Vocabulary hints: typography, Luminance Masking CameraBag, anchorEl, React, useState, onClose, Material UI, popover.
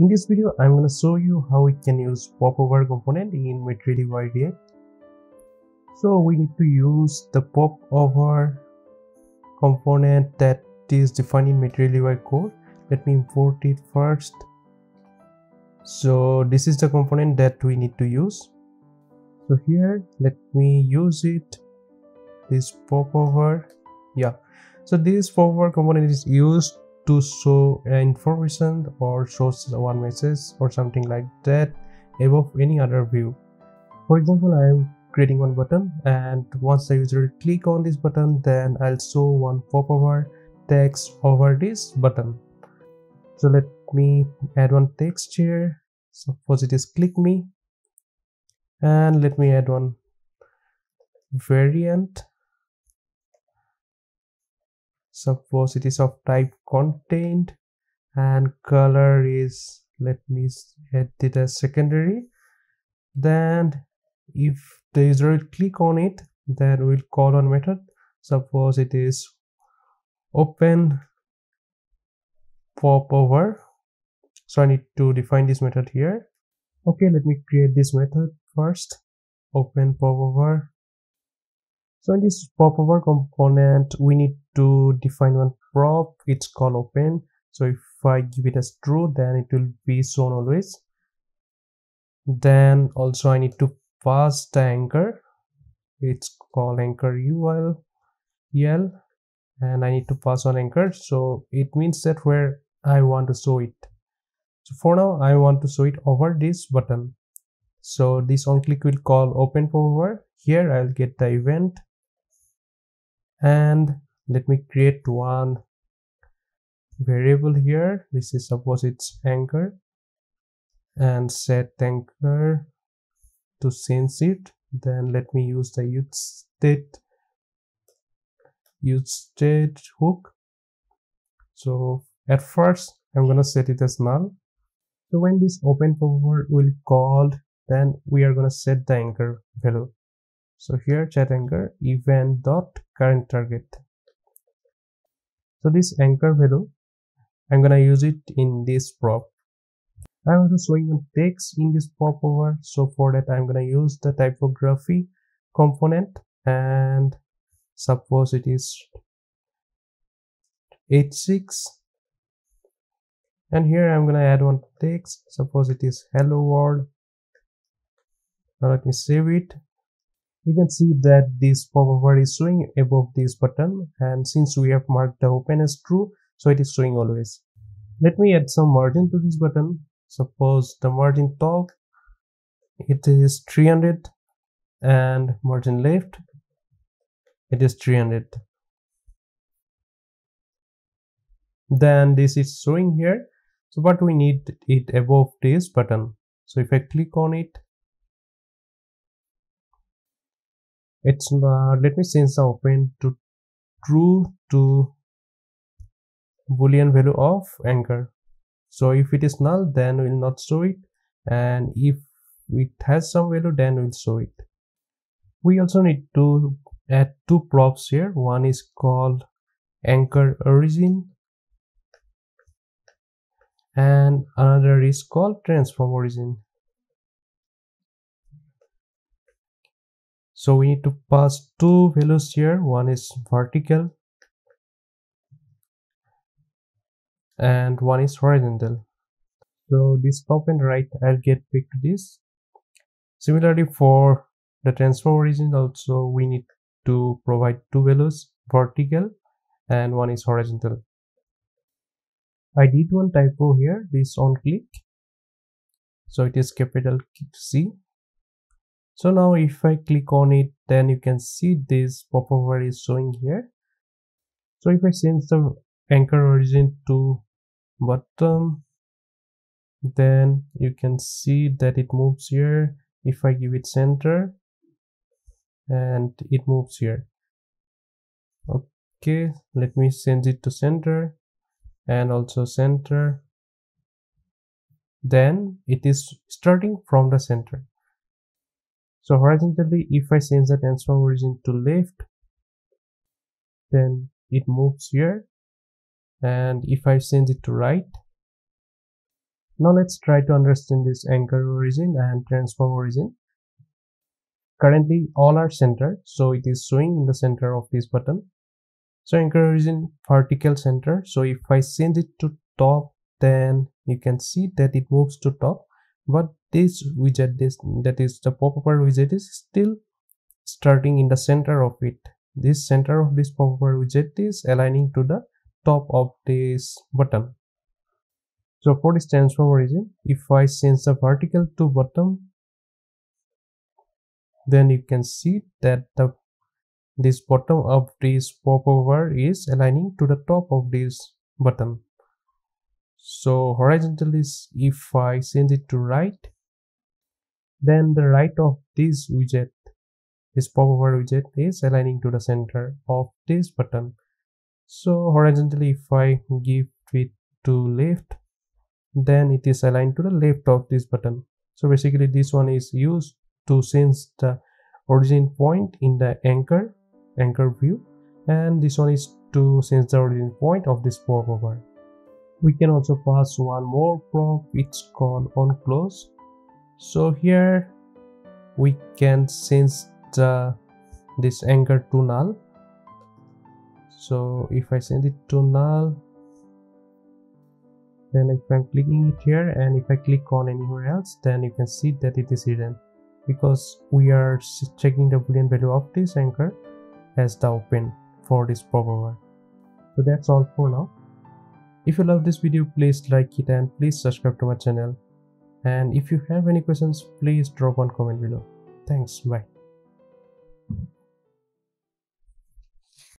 In this video, I'm going to show you how we can use popover component in Material UI React. So we need to use the popover component that is defined in Material UI core. Let me import it first. So this is the component that we need to use. So here, let me use it. This popover, So this popover component is used to show information or show one message or something like that above any other view. For example, I am creating one button, and once the user click on this button, then I'll show one popover text over this button. So let me add one text here. Suppose it is click me, and let me add one variant. Suppose it is of type contained, and color is, let me add it as secondary. Then if the user will click on it, then we'll call on method. Suppose it is open popover. So I need to define this method here. Okay, let me create this method first. Open popover. So in this popover component, we need to define one prop. It's called open. So if I give it as true, then it will be shown always. Then also I need to pass the anchor. It's called anchorEl, and I need to pass on anchor. So it means that where I want to show it. So for now, I want to show it over this button. So this onClick will call open popover. Here I'll get the event. And let me create one variable here. This is, suppose it's anchor, and set anchor to sense it. Then let me use the useState hook. So at first I'm gonna set it as null. So when this open popover will called, then we are gonna set the anchor value. So here set anchor event dot current target. So this anchor value, I'm gonna use it in this prop. I'm also showing the text in this popover. So for that, I'm gonna use the typography component, and suppose it is 86. And here I'm gonna add one text. Suppose it is hello world. Now let me save it. You can see that this popover is showing above this button, and since we have marked the open as true, so it is showing always. Let me add some margin to this button. Suppose the margin top, it is 300, and margin left, it is 300. Then this is showing here, so but we need it above this button. So if I click on it, it's let me change the open to true to boolean value of anchor. So if it is null, then we'll not show it, and if it has some value, then we'll show it. We also need to add two props here. One is called anchorOrigin, and another is called transformOrigin. So we need to pass two values here. One is vertical and one is horizontal. So this top and right, I'll get back to this. Similarly for the transformOrigin also, we need to provide two values, vertical and one is horizontal. I did one typo here, this onClick. So it is capital C. So now if I click on it, then you can see this popover is showing here. So if I change the anchorOrigin to bottom, then you can see that it moves here. If I give it center, and it moves here. Okay, let me change it to center, and also center. Then it is starting from the center. So horizontally, if I change the transformOrigin to left, then it moves here. And if I change it to right, Now let's try to understand this anchorOrigin and transformOrigin. Currently all are centered, so it is showing in the center of this button. So anchorOrigin vertical center. So if I change it to top, then you can see that it moves to top, but this widget, that is the popover widget, is still starting in the center of it. This center of this popover widget is aligning to the top of this button. So for this transformOrigin, if I change the vertical to bottom, then you can see that this bottom of this popover is aligning to the top of this button. So horizontal is, if I change it to right, then the right of this widget, this popover widget, is aligning to the center of this button. So horizontally, if I give it to left, then it is aligned to the left of this button. So basically this one is used to change the origin point in the anchor view, and this one is to change the origin point of this popover. We can also pass one more prop, it's called onClose. So here we can change this anchor to null. So if I send it to null, then if I'm clicking it here and if I click on anywhere else, then you can see that it is hidden, because we are checking the boolean value of this anchor as the open for this popover. So that's all for now. If you love this video, please like it and please subscribe to my channel. And if you have any questions, please drop one comment below. Thanks, bye.